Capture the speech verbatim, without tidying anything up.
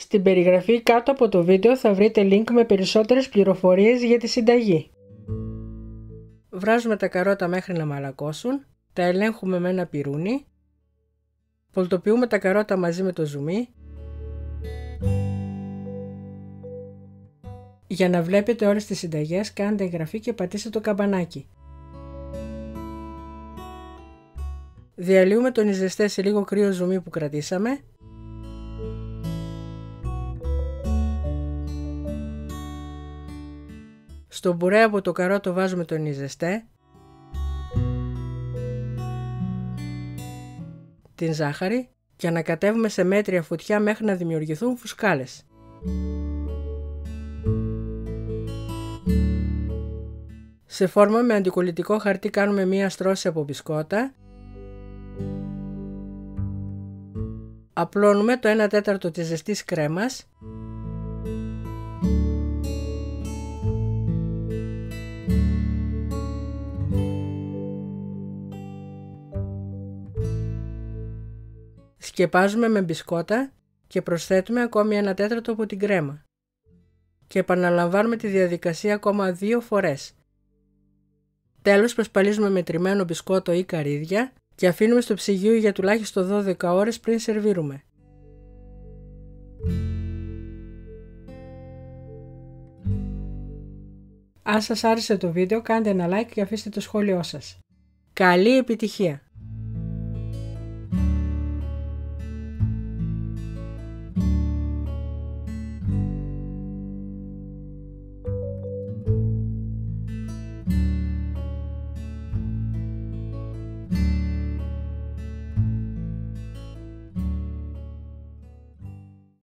Στην περιγραφή κάτω από το βίντεο θα βρείτε link με περισσότερες πληροφορίες για τη συνταγή. Βράζουμε τα καρότα μέχρι να μαλακώσουν, τα ελέγχουμε με ένα πιρούνι, πολτοποιούμε τα καρότα μαζί με το ζουμί, για να βλέπετε όλες τις συνταγές κάντε εγγραφή και πατήστε το καμπανάκι. Διαλύουμε τον ιζεστέ σε λίγο κρύο ζουμί που κρατήσαμε. Στο μπουρέ από το καρότο βάζουμε τον ιζεστέ, την ζάχαρη και ανακατεύουμε σε μέτρια φωτιά μέχρι να δημιουργηθούν φουσκάλες. Σε φόρμα με αντικολλητικό χαρτί κάνουμε μία στρώση από μπισκότα. Απλώνουμε το ένα τέταρτο της ζεστής κρέμας. Σκεπάζουμε με μπισκότα και προσθέτουμε ακόμη ένα τέταρτο από την κρέμα. Και επαναλαμβάνουμε τη διαδικασία ακόμα δύο φορές. Τέλος, προσπαλίζουμε με τριμμένο μπισκότο ή καρύδια και αφήνουμε στο ψυγείο για τουλάχιστον δώδεκα ώρες πριν σερβίρουμε. Αν σας άρεσε το βίντεο, κάντε ένα like και αφήστε το σχόλιο σας. Καλή επιτυχία!